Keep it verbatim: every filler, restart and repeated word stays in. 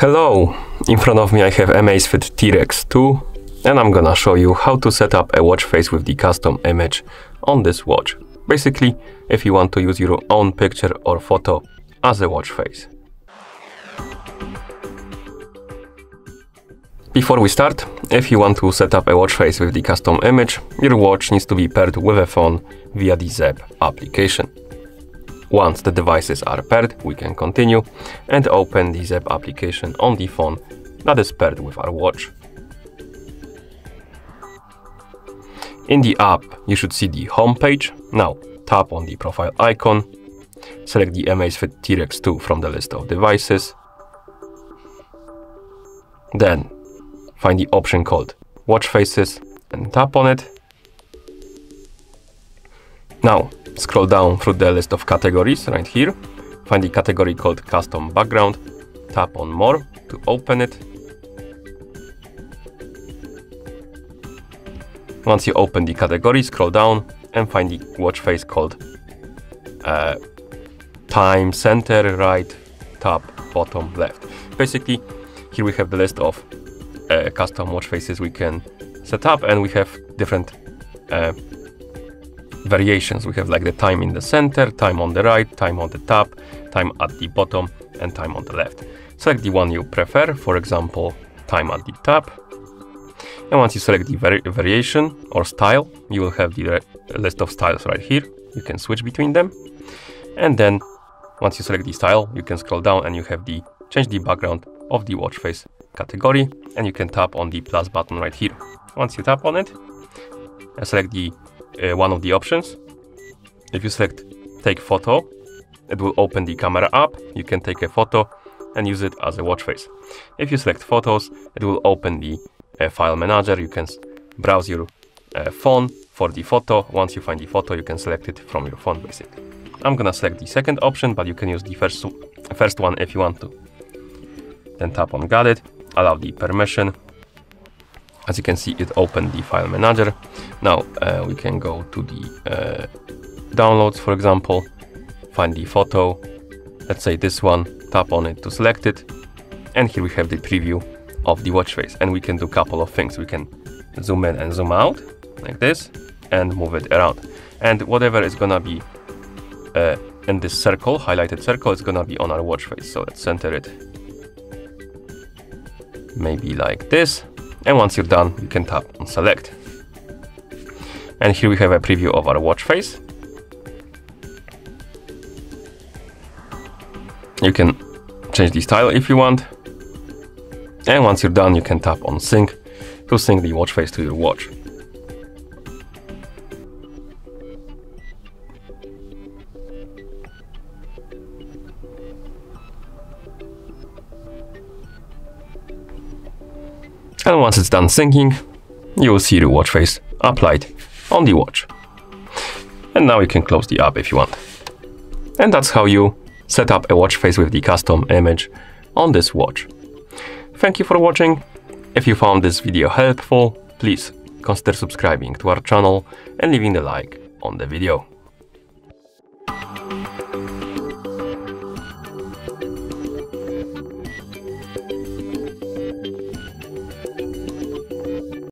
Hello! In front of me I have Amazfit T Rex two and I'm gonna show you how to set up a watch face with the custom image on this watch. Basically, if you want to use your own picture or photo as a watch face. Before we start, if you want to set up a watch face with the custom image, your watch needs to be paired with a phone via the Zepp application. Once the devices are paired, we can continue and open the Zepp application on the phone that is paired with our watch. In the app, you should see the home page. Now tap on the profile icon, select the Amazfit T Rex two from the list of devices. Then find the option called Watch Faces and tap on it. Now, scroll down through the list of categories right here, find the category called Custom Background, tap on More to open it. Once you open the category, scroll down and find the watch face called uh, Time, Center, Right, Top, Bottom, Left. Basically, here we have the list of uh, custom watch faces we can set up, and we have different uh, variations. We have like the time in the center, time on the right, time on the top, time at the bottom, and time on the left. Select the one you prefer, for example, time at the top. And once you select the vari variation or style, you will have the list of styles right here. You can switch between them. And then once you select the style, you can scroll down and you have the change the background of the watch face category, and you can tap on the plus button right here. Once you tap on it, and select the Uh, one of the options. If you select take photo, it will open the camera app. You can take a photo and use it as a watch face. If you select photos, it will open the uh, file manager. You can browse your uh, phone for the photo. Once you find the photo, you can select it from your phone basically. I'm gonna select the second option, but you can use the first, first one if you want to. Then tap on Got it, allow the permission. As you can see, it opened the file manager. Now uh, we can go to the uh, downloads, for example, find the photo, let's say this one, tap on it to select it. And here we have the preview of the watch face, and we can do a couple of things. We can zoom in and zoom out like this and move it around. And whatever is gonna be uh, in this circle, highlighted circle, is gonna be on our watch face. So let's center it maybe like this. And once you're done, you can tap on select. And here we have a preview of our watch face. You can change the style if you want. And once you're done, you can tap on sync to sync the watch face to your watch. And once it's done syncing, you will see the watch face applied on the watch. And now you can close the app if you want. And that's how you set up a watch face with the custom image on this watch. Thank you for watching. If you found this video helpful, please consider subscribing to our channel and leaving a like on the video.